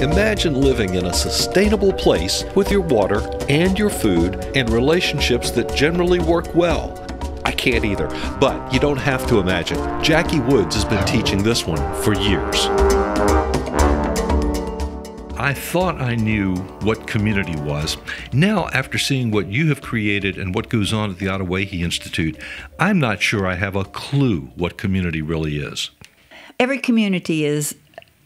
Imagine living in a sustainable place with your water and your food and relationships that generally work well. I can't either, but you don't have to imagine. Jackie Woods has been teaching this one for years. I thought I knew what community was. Now, after seeing what you have created and what goes on at the Adawehi Institute, I'm not sure I have a clue what community really is. Every community is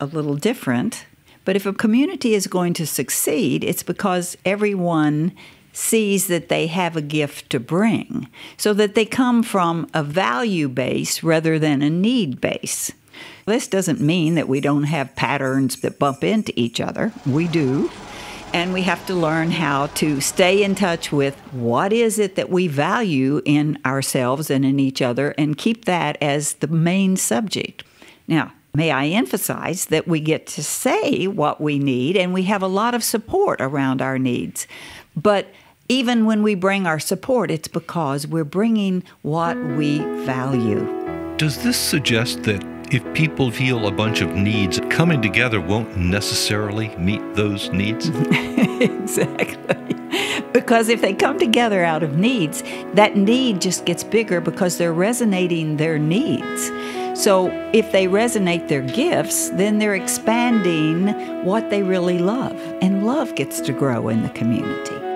a little different, but if a community is going to succeed, it's because everyone sees that they have a gift to bring, so that they come from a value base rather than a need base. This doesn't mean that we don't have patterns that bump into each other. We do. And we have to learn how to stay in touch with what is it that we value in ourselves and in each other and keep that as the main subject. Now, may I emphasize that we get to say what we need and we have a lot of support around our needs. But even when we bring our support, it's because we're bringing what we value. Does this suggest that if people feel a bunch of needs, coming together won't necessarily meet those needs? Exactly. Because if they come together out of needs, that need just gets bigger because they're resonating their needs. So if they resonate their gifts, then they're expanding what they really love, and love gets to grow in the community.